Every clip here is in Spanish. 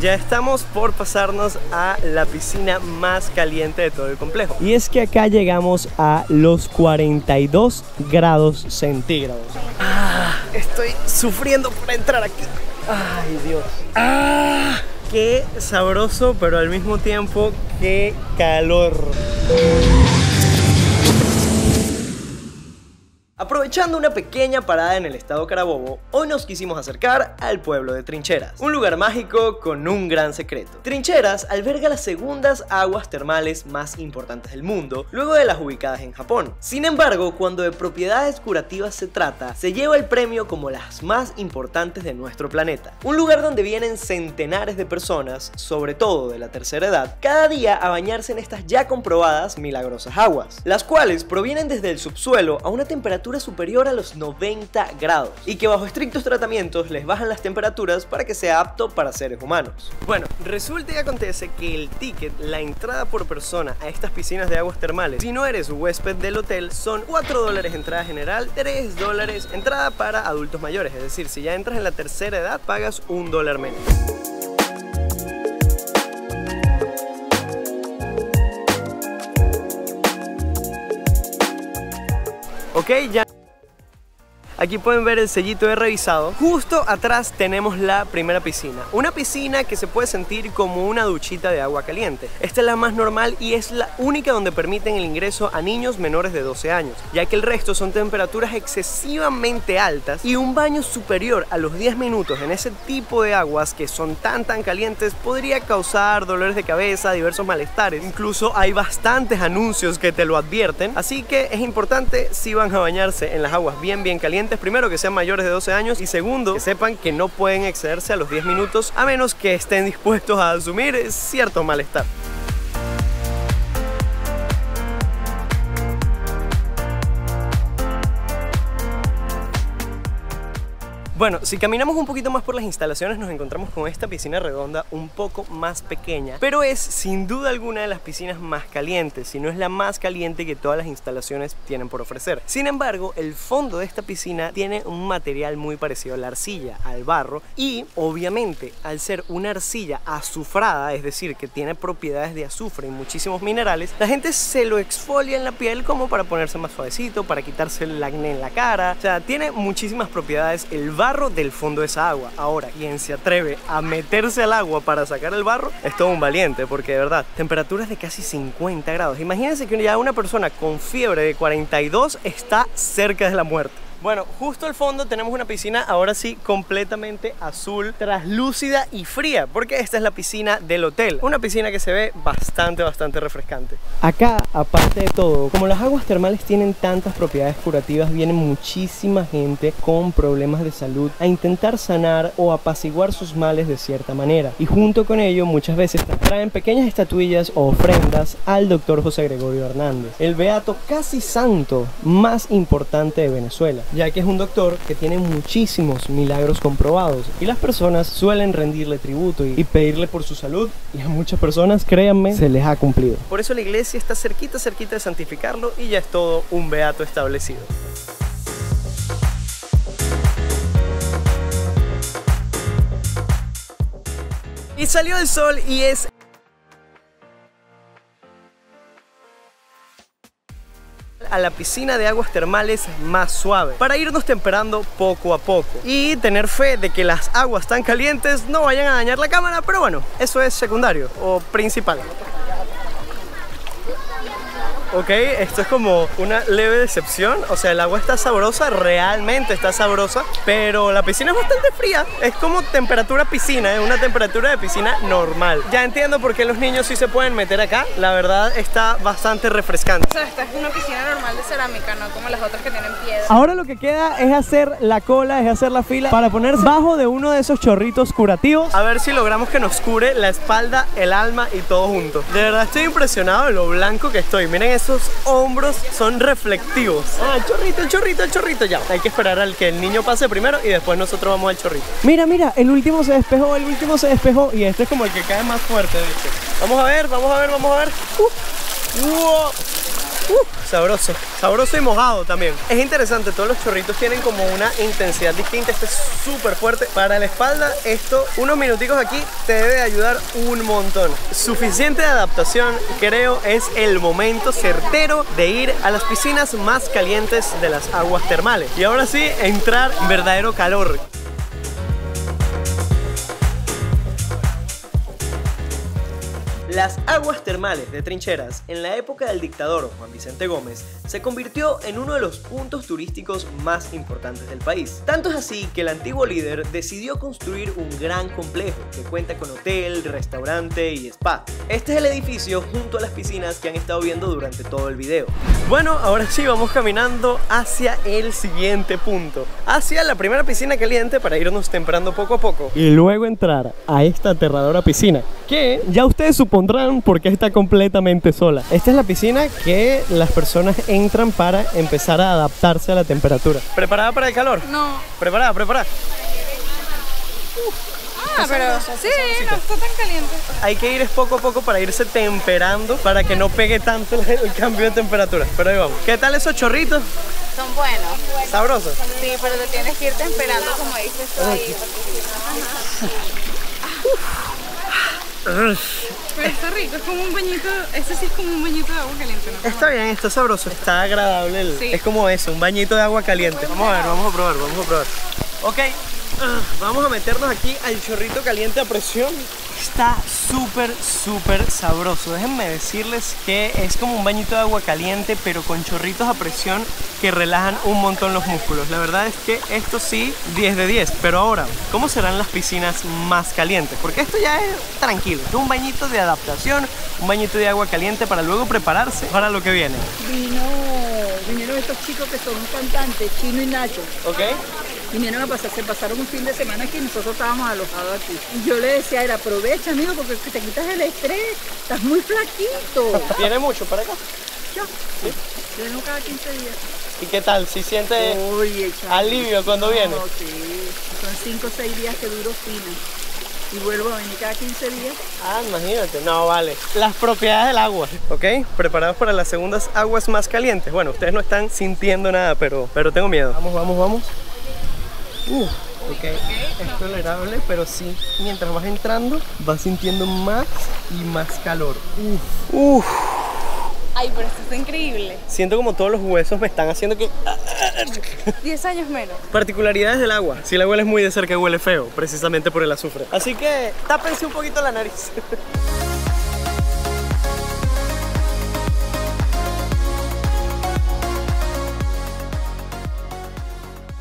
Ya estamos por pasarnos a la piscina más caliente de todo el complejo. Y es que acá llegamos a los 42 grados centígrados. Ah, estoy sufriendo por entrar aquí. Ay, Dios. Ah, qué sabroso, pero al mismo tiempo, qué calor. Aprovechando una pequeña parada en el estado Carabobo, hoy nos quisimos acercar al pueblo de Trincheras, un lugar mágico con un gran secreto. Trincheras alberga las segundas aguas termales más importantes del mundo, luego de las ubicadas en Japón. Sin embargo, cuando de propiedades curativas se trata, se lleva el premio como las más importantes de nuestro planeta. Un lugar donde vienen centenares de personas, sobre todo de la tercera edad, cada día a bañarse en estas ya comprobadas milagrosas aguas, las cuales provienen desde el subsuelo a una temperatura superior a los 90 grados y que bajo estrictos tratamientos les bajan las temperaturas para que sea apto para seres humanos. Bueno, resulta y acontece que el ticket, la entrada por persona a estas piscinas de aguas termales, si no eres huésped del hotel, son $4 entrada general, $3 entrada para adultos mayores, es decir, si ya entras en la tercera edad pagas $1 menos. Ok, ya. Aquí pueden ver el sellito de revisado. Justo atrás tenemos la primera piscina. Una piscina que se puede sentir como una duchita de agua caliente. Esta es la más normal y es la única donde permiten el ingreso a niños menores de 12 años, ya que el resto son temperaturas excesivamente altas y un baño superior a los 10 minutos en ese tipo de aguas que son tan calientes podría causar dolores de cabeza, diversos malestares. Incluso hay bastantes anuncios que te lo advierten, así que es importante si van a bañarse en las aguas bien calientes, primero que sean mayores de 12 años y segundo que sepan que no pueden excederse a los 10 minutos a menos que estén dispuestos a asumir cierto malestar. Bueno, si caminamos un poquito más por las instalaciones nos encontramos con esta piscina redonda un poco más pequeña, pero es sin duda alguna de las piscinas más calientes, si no es la más caliente que todas las instalaciones tienen por ofrecer. Sin embargo, el fondo de esta piscina tiene un material muy parecido a la arcilla, al barro, y obviamente al ser una arcilla azufrada, es decir, que tiene propiedades de azufre y muchísimos minerales, la gente se lo exfolia en la piel como para ponerse más suavecito, para quitarse el acné en la cara, o sea, tiene muchísimas propiedades el barro del fondo de esa agua. Ahora, quien se atreve a meterse al agua para sacar el barro es todo un valiente, porque de verdad, temperaturas de casi 50 grados. Imagínense que ya una persona con fiebre de 42 está cerca de la muerte. Bueno, justo al fondo tenemos una piscina ahora sí completamente azul, traslúcida y fría, porque esta es la piscina del hotel, una piscina que se ve bastante refrescante. Acá, aparte de todo, como las aguas termales tienen tantas propiedades curativas, viene muchísima gente con problemas de salud a intentar sanar o apaciguar sus males de cierta manera, y junto con ello muchas veces traen pequeñas estatuillas o ofrendas al doctor José Gregorio Hernández, el beato casi santo más importante de Venezuela, ya que es un doctor que tiene muchísimos milagros comprobados y las personas suelen rendirle tributo y pedirle por su salud, y a muchas personas, créanme, se les ha cumplido. Por eso la iglesia está cerquita de santificarlo y ya es todo un beato establecido. Y salió el sol y es... a la piscina de aguas termales más suave para irnos temperando poco a poco y tener fe de que las aguas tan calientes no vayan a dañar la cámara, pero bueno, eso es secundario o principal. Ok, esto es como una leve decepción, o sea, el agua está sabrosa, realmente está sabrosa, pero la piscina es bastante fría, es como temperatura piscina, es una temperatura de piscina normal. Ya entiendo por qué los niños sí se pueden meter acá, la verdad está bastante refrescante. O sea, esta es una piscina normal de cerámica, no como las otras que tienen piedra. Ahora lo que queda es hacer la cola, es hacer la fila para ponerse bajo de uno de esos chorritos curativos. A ver si logramos que nos cure la espalda, el alma y todo junto. De verdad estoy impresionado de lo blanco que estoy, miren. Esos hombros son reflectivos. Ah, el chorrito, el chorrito, el chorrito. Ya, hay que esperar al que el niño pase primero y después nosotros vamos al chorrito. Mira, mira, el último se despejó y este es como el que cae más fuerte, de hecho. Vamos a ver, vamos a ver, vamos a ver. ¡Wow! Sabroso, sabroso y mojado también. Es interesante, todos los chorritos tienen como una intensidad distinta. Este es súper fuerte. Para la espalda, esto, unos minuticos aquí te debe ayudar un montón. Suficiente de adaptación, creo es el momento certero de ir a las piscinas más calientes de las aguas termales. Y ahora sí, entrar en verdadero calor. Las aguas termales de Trincheras, en la época del dictador Juan Vicente Gómez, se convirtió en uno de los puntos turísticos más importantes del país. Tanto es así que el antiguo líder decidió construir un gran complejo que cuenta con hotel, restaurante y spa. Este es el edificio junto a las piscinas que han estado viendo durante todo el video. Bueno, ahora sí vamos caminando hacia el siguiente punto, hacia la primera piscina caliente para irnos temprano poco a poco y luego entrar a esta aterradora piscina que ya ustedes supondrán porque está completamente sola. Esta es la piscina que las personas entran para empezar a adaptarse a la temperatura. ¿Preparada para el calor? No. ¿Preparada? ¿Preparada? Pero sí, no está tan caliente. Hay que ir poco a poco para irse temperando, para que no pegue tanto el cambio de temperatura. Pero ahí vamos. ¿Qué tal esos chorritos? Son buenos. ¿Sabrosos? Sí, pero lo tienes que ir temperando como dices tú ahí. Pero está rico, es como un bañito, este sí es como un bañito de agua caliente, ¿no? Está bien, está sabroso, está agradable, sí. Es como eso, un bañito de agua caliente. Vamos a ver, vamos a probar, vamos a probar. Ok, vamos a meternos aquí al chorrito caliente a presión. Está súper, súper sabroso. Déjenme decirles que es como un bañito de agua caliente, pero con chorritos a presión que relajan un montón los músculos. La verdad es que esto sí, 10 de 10. Pero ahora, ¿cómo serán las piscinas más calientes? Porque esto ya es tranquilo. Es un bañito de adaptación, un bañito de agua caliente para luego prepararse para lo que viene. Vinieron estos chicos que son cantantes, Chino y Nacho. Ok. Vinieron a pasar, se pasaron un fin de semana aquí y nosotros estábamos alojados aquí. Y yo le decía, era, aprovecha, amigo, porque te quitas el estrés, estás muy flaquito. ¿Viene mucho para acá? Yo. ¿Sí? Yo vengo cada 15 días. ¿Y qué tal? ¿Si siente alivio cuando viene? No, sí. Son 5 o 6 días que duro fino. Y vuelvo a venir cada 15 días. Ah, imagínate. No, vale. Las propiedades del agua. Ok, preparados para las segundas aguas más calientes. Bueno, ustedes no están sintiendo nada, pero tengo miedo. Vamos, vamos, vamos. Ok, es tolerable, pero sí, mientras vas entrando, vas sintiendo más y más calor. Ay, pero esto está increíble. Siento como todos los huesos me están haciendo que... 10 años menos. Particularidades del agua. Si la hueles muy de cerca, huele feo, precisamente por el azufre. Así que tápense un poquito la nariz.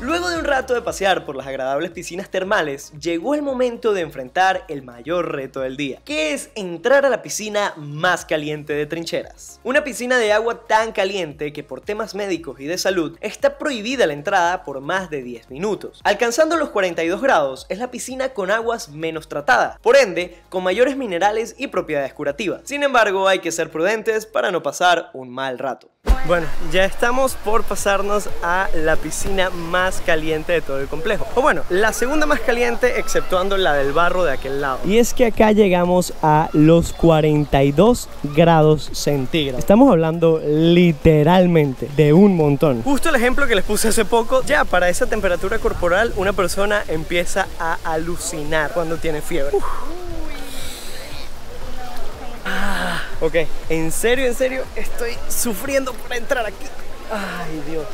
Luego de un rato de pasear por las agradables piscinas termales, llegó el momento de enfrentar el mayor reto del día, que es entrar a la piscina más caliente de Trincheras. Una piscina de agua tan caliente que por temas médicos y de salud está prohibida la entrada por más de 10 minutos. Alcanzando los 42 grados es la piscina con aguas menos tratadas, por ende con mayores minerales y propiedades curativas. Sin embargo, hay que ser prudentes para no pasar un mal rato. Bueno, ya estamos por pasarnos a la piscina más caliente de todo el complejo. O bueno, la segunda más caliente, exceptuando la del barro de aquel lado. Y es que acá llegamos a los 42 grados centígrados. Estamos hablando literalmente de un montón. Justo el ejemplo que les puse hace poco, ya para esa temperatura corporal una persona empieza a alucinar cuando tiene fiebre. Ok, en serio, estoy sufriendo para entrar aquí. Ay, Dios.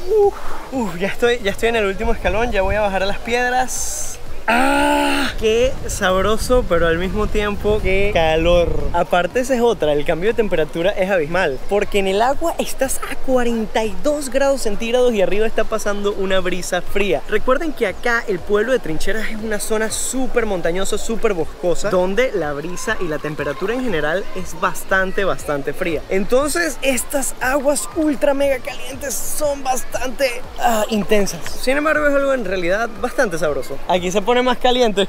Ya estoy en el último escalón, ya voy a bajar a las piedras. ¡Ah! Qué sabroso, pero al mismo tiempo qué calor. Aparte esa es otra, el cambio de temperatura es abismal, porque en el agua estás a 42 grados centígrados y arriba está pasando una brisa fría. Recuerden que acá el pueblo de Trincheras es una zona súper montañosa, súper boscosa, donde la brisa y la temperatura en general es bastante, bastante fría. Entonces estas aguas ultra mega calientes son bastante intensas. Sin embargo es algo en realidad bastante sabroso. Aquí se pone más caliente.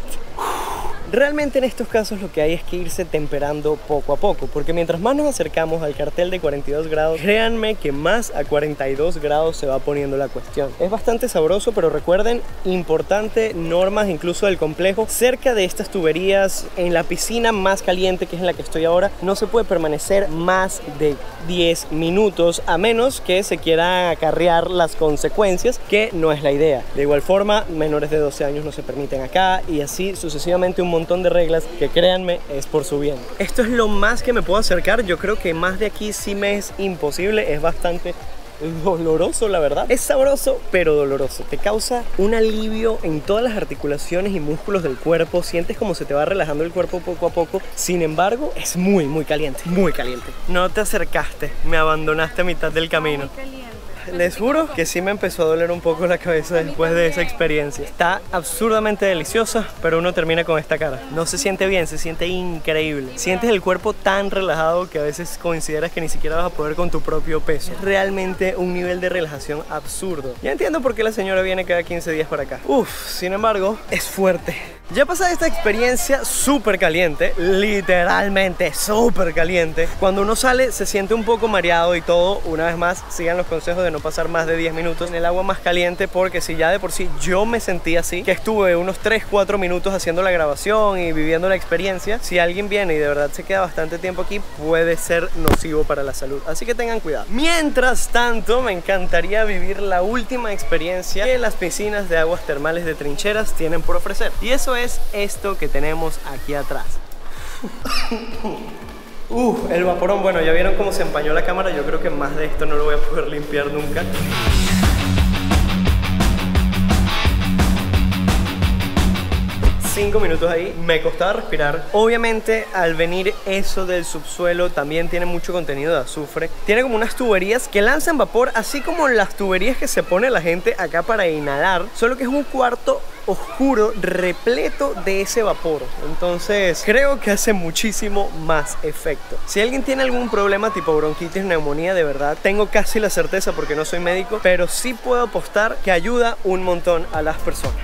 Realmente en estos casos lo que hay es que irse temperando poco a poco, porque mientras más nos acercamos al cartel de 42 grados, créanme que más a 42 grados se va poniendo la cuestión. Es bastante sabroso, pero recuerden, importante, normas incluso del complejo, cerca de estas tuberías, en la piscina más caliente que es en la que estoy ahora, no se puede permanecer más de 10 minutos, a menos que se quiera acarrear las consecuencias, que no es la idea. De igual forma, menores de 12 años no se permiten acá, y así sucesivamente un montón de reglas que créanme es por su bien. Esto es lo más que me puedo acercar. Yo creo que más de aquí sí me es imposible. Es bastante doloroso, la verdad. Es sabroso, pero doloroso. Te causa un alivio en todas las articulaciones y músculos del cuerpo. Sientes como se te va relajando el cuerpo poco a poco. Sin embargo, es muy, muy caliente. Muy caliente. No te acercaste. Me abandonaste a mitad del camino. Les juro que sí me empezó a doler un poco la cabeza después de esa experiencia. Está absurdamente deliciosa, pero uno termina con esta cara. No se siente bien, se siente increíble. Sientes el cuerpo tan relajado que a veces consideras que ni siquiera vas a poder con tu propio peso. Es realmente un nivel de relajación absurdo. Ya entiendo por qué la señora viene cada 15 días para acá. Uf, sin embargo, es fuerte. Ya pasada esta experiencia súper caliente, literalmente súper caliente, cuando uno sale se siente un poco mareado y todo. Una vez más, sigan los consejos de no pasar más de 10 minutos en el agua más caliente, porque si ya de por sí yo me sentí así, que estuve unos 3-4 minutos haciendo la grabación y viviendo la experiencia, si alguien viene y de verdad se queda bastante tiempo aquí, puede ser nocivo para la salud, así que tengan cuidado. Mientras tanto, me encantaría vivir la última experiencia que las piscinas de aguas termales de Trincheras tienen por ofrecer, y eso es esto que tenemos aquí atrás. El vaporón. Bueno, ya vieron cómo se empañó la cámara. Yo creo que más de esto no lo voy a poder limpiar nunca. Cinco minutos ahí, me costaba respirar. Obviamente, al venir eso del subsuelo, también tiene mucho contenido de azufre. Tiene como unas tuberías que lanzan vapor, así como las tuberías que se pone la gente acá para inhalar, solo que es un cuarto oscuro, repleto de ese vapor. Entonces creo que hace muchísimo más efecto. Si alguien tiene algún problema tipo bronquitis, neumonía, de verdad, tengo casi la certeza porque no soy médico, pero sí puedo apostar que ayuda un montón a las personas.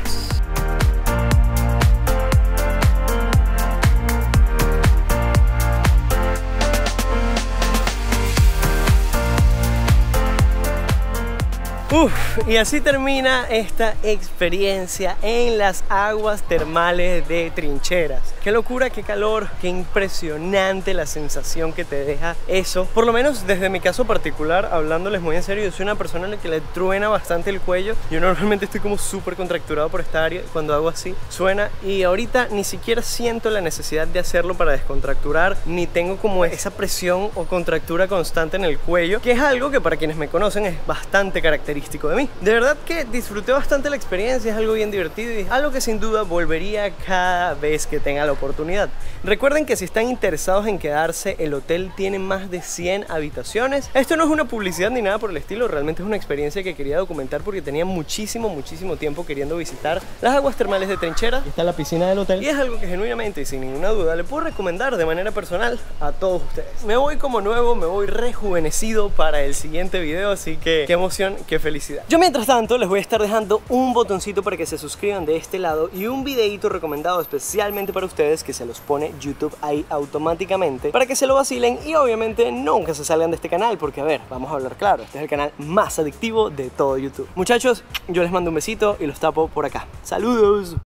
Y así termina esta experiencia en las aguas termales de Trincheras. Qué locura, qué calor, qué impresionante la sensación que te deja eso. Por lo menos desde mi caso particular, hablándoles muy en serio, yo soy una persona a la que le truena bastante el cuello. Yo normalmente estoy como súper contracturado por esta área. Cuando hago así, suena. Y ahorita ni siquiera siento la necesidad de hacerlo para descontracturar, ni tengo como esa presión o contractura constante en el cuello, que es algo que para quienes me conocen es bastante característico de mí. De verdad que disfruté bastante la experiencia, es algo bien divertido y algo que sin duda volvería cada vez que tenga la oportunidad. Recuerden que si están interesados en quedarse, el hotel tiene más de 100 habitaciones. Esto no es una publicidad ni nada por el estilo, realmente es una experiencia que quería documentar porque tenía muchísimo, muchísimo tiempo queriendo visitar las aguas termales de Trincheras. Está la piscina del hotel y es algo que genuinamente y sin ninguna duda le puedo recomendar de manera personal a todos ustedes. Me voy como nuevo, me voy rejuvenecido para el siguiente video, así que qué emoción, qué felicidad. Yo mientras tanto les voy a estar dejando un botoncito para que se suscriban de este lado y un videito recomendado especialmente para ustedes que se los pone YouTube ahí automáticamente para que se lo vacilen y obviamente nunca se salgan de este canal porque, a ver, vamos a hablar claro, este es el canal más adictivo de todo YouTube. Muchachos, yo les mando un besito y los tapo por acá. ¡Saludos!